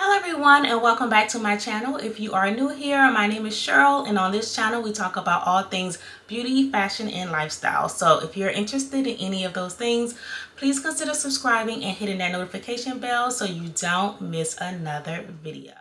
Hello everyone and welcome back to my channel. If you are new here, my name is Cheryl and on this channel we talk about all things beauty, fashion, and lifestyle. So if you're interested in any of those things, please consider subscribing and hitting that notification bell so you don't miss another video.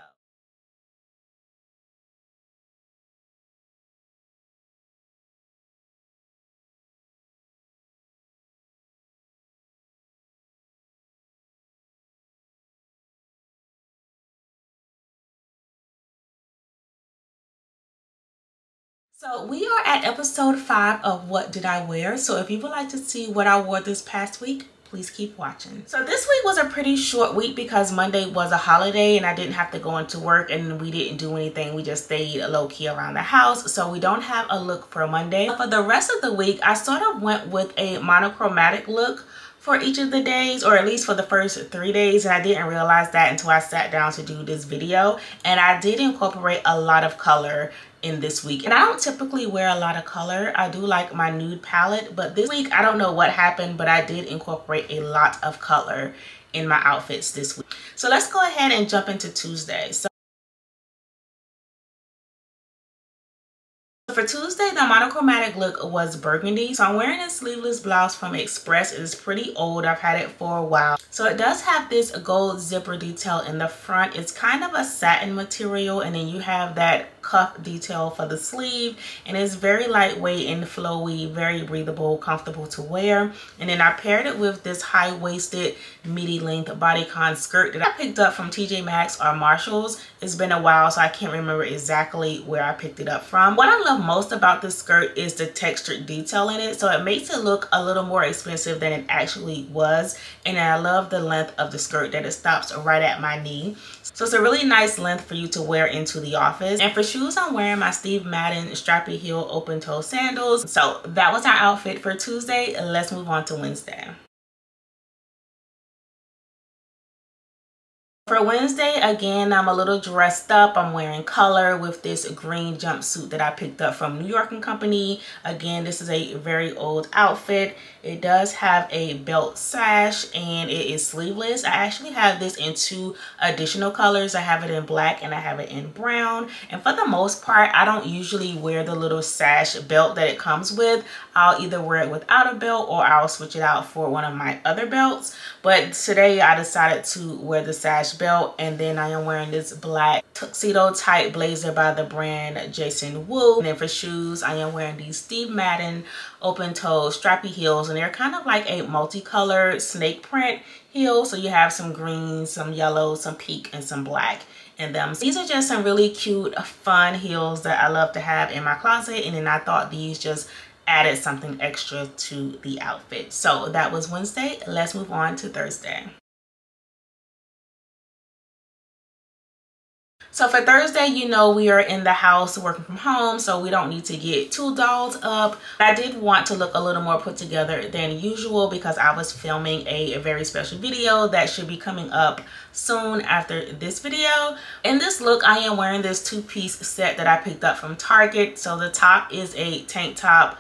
So we are at episode 5 of What Did I Wear? So if you would like to see what I wore this past week, please keep watching. So this week was a pretty short week because Monday was a holiday and I didn't have to go into work and we didn't do anything. We just stayed low-key around the house. So we don't have a look for Monday. For the rest of the week, I sort of went with a monochromatic look for each of the days, or at least for the first 3 days, and I didn't realize that until I sat down to do this video. And I did incorporate a lot of color in this week, and I don't typically wear a lot of color. I do like my nude palette, but this week I don't know what happened, but I did incorporate a lot of color in my outfits this week. So let's go ahead and jump into Tuesday. So for Tuesday, the monochromatic look was burgundy. So I'm wearing a sleeveless blouse from Express. It is pretty old. I've had it for a while. So it does have this gold zipper detail in the front. It's kind of a satin material, and then you have that cuff detail for the sleeve, and it's very lightweight and flowy, very breathable, comfortable to wear. And then I paired it with this high-waisted midi-length bodycon skirt that I picked up from TJ Maxx or Marshalls. It's been a while, so I can't remember exactly where I picked it up from. What I love most about this skirt is the textured detail in it, so it makes it look a little more expensive than it actually was. And I love the length of the skirt, that it stops right at my knee, so it's a really nice length for you to wear into the office. And for shoes, I'm wearing my Steve Madden strappy heel open toe sandals. So that was our outfit for Tuesday. Let's move on to Wednesday. For Wednesday, again, I'm a little dressed up. I'm wearing color with this green jumpsuit that I picked up from New York & Company. Again, this is a very old outfit. It does have a belt sash and it is sleeveless. I actually have this in 2 additional colors. I have it in black and I have it in brown. And for the most part, I don't usually wear the little sash belt that it comes with. I'll either wear it without a belt or I'll switch it out for one of my other belts. But today I decided to wear the sash belt, and then I am wearing this black tuxedo type blazer by the brand Jason Wu. And then for shoes, I am wearing these Steve Madden open toe strappy heels, and they're kind of like a multicolored snake print heel. So you have some green, some yellow, some pink, and some black in them. So these are just some really cute, fun heels that I love to have in my closet, and then I thought these just added something extra to the outfit. So that was Wednesday. Let's move on to Thursday. So for Thursday, you know, we are in the house working from home, so we don't need to get too dolled up. But I did want to look a little more put together than usual because I was filming a very special video that should be coming up soon after this video. In this look, I am wearing this 2-piece set that I picked up from Target. So the top is a tank top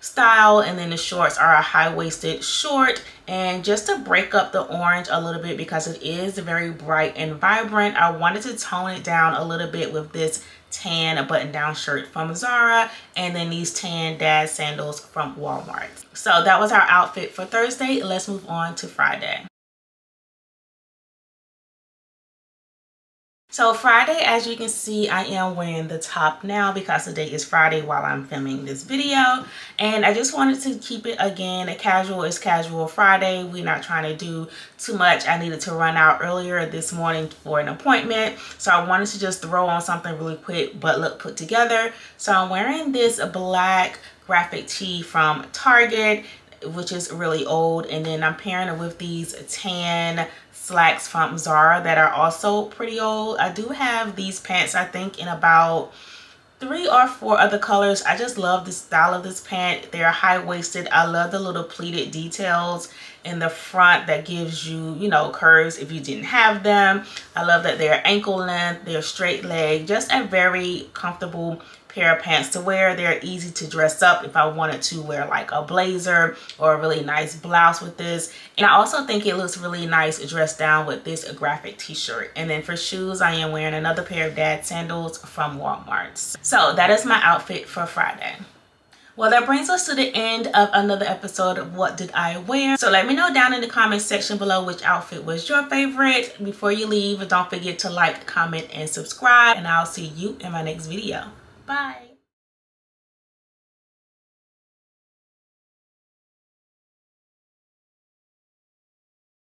style, and then the shorts are a high-waisted short. And just to break up the orange a little bit because it is very bright and vibrant, I wanted to tone it down a little bit with this tan button-down shirt from Zara and then these tan dad sandals from Walmart. So that was our outfit for Thursday. Let's move on to Friday. So Friday, as you can see, I am wearing the top now because today is Friday while I'm filming this video. And I just wanted to keep it, again, a casual is casual Friday. We're not trying to do too much. I needed to run out earlier this morning for an appointment, so I wanted to just throw on something really quick but look put together. So I'm wearing this black graphic tee from Target, which is really old, and then I'm pairing it with these tan slacks from Zara that are also pretty old. I do have these pants, I think, in about 3 or 4 other colors. I just love the style of this pant. They're high-waisted. I love the little pleated details in the front that gives you, you know, curves if you didn't have them. I love that they're ankle length, they're straight leg, just a very comfortable pair of pants to wear. They're easy to dress up if I wanted to wear like a blazer or a really nice blouse with this. And I also think it looks really nice dressed down with this graphic t-shirt. And then for shoes, I am wearing another pair of dad sandals from Walmart. So that is my outfit for Friday. Well, that brings us to the end of another episode of What Did I Wear? So let me know down in the comment section below which outfit was your favorite. Before you leave, don't forget to like, comment, and subscribe. And I'll see you in my next video. Bye.